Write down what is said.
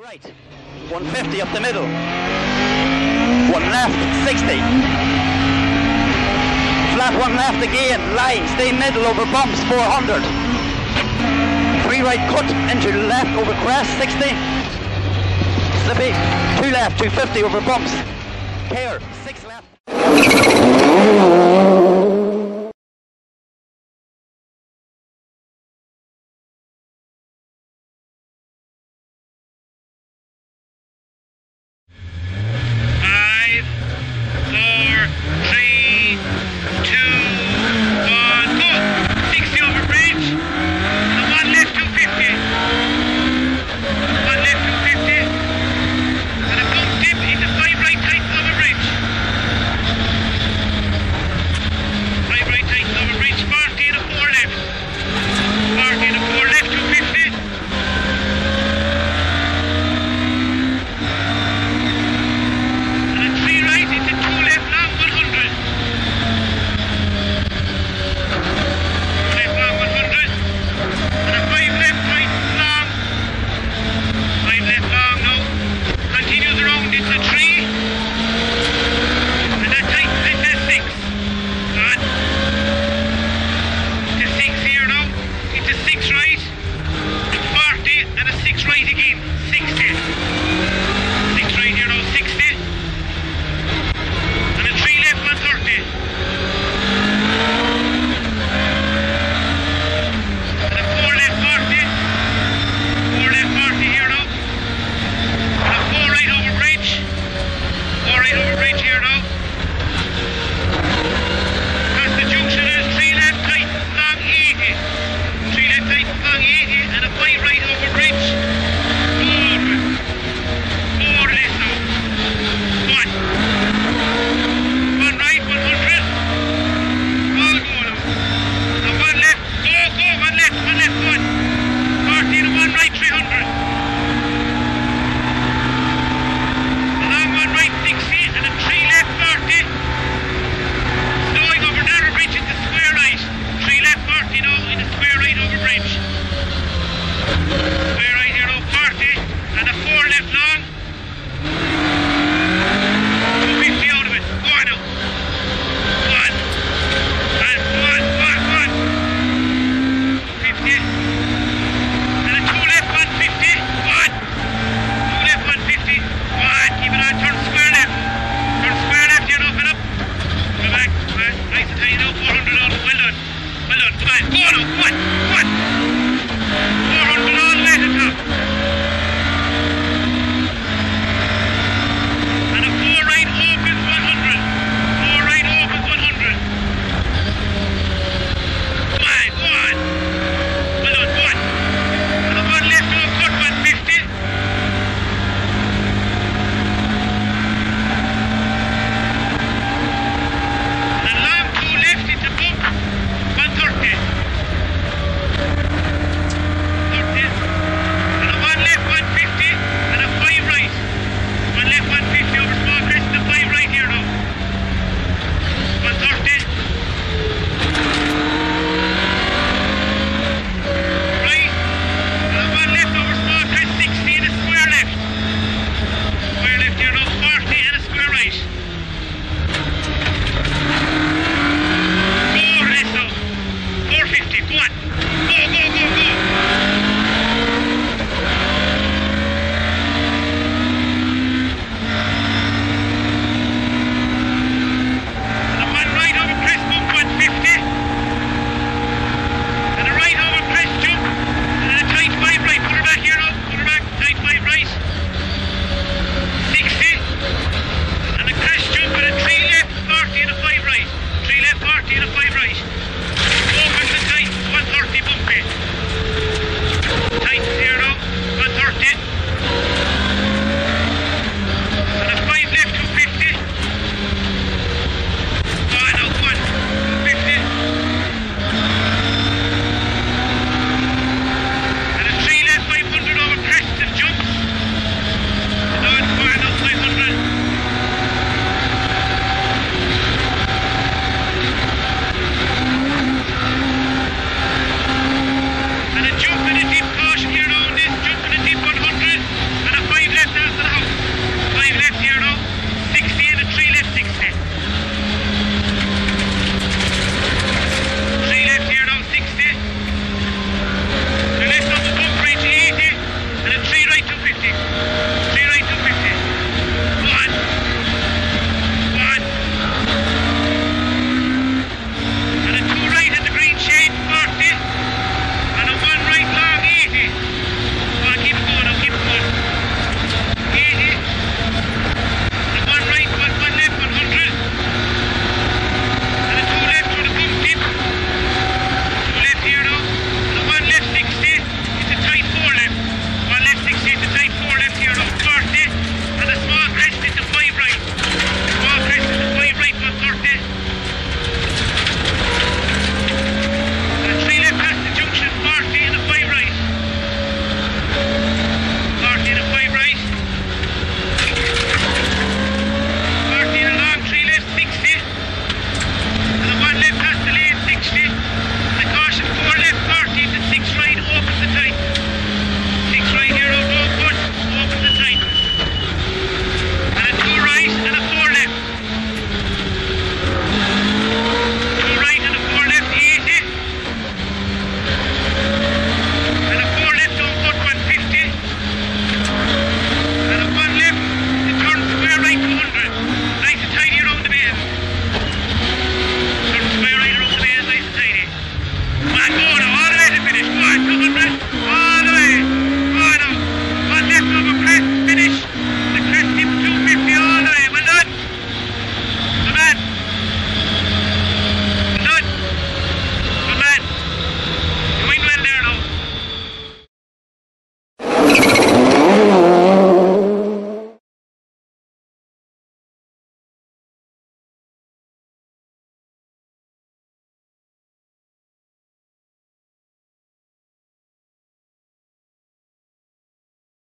right, 150 up the middle, one left, 60, flat one left again, line, stay middle over bumps, 400, three right cut, into left over crest, 60, slippy, two left, 250 over bumps, care, six left.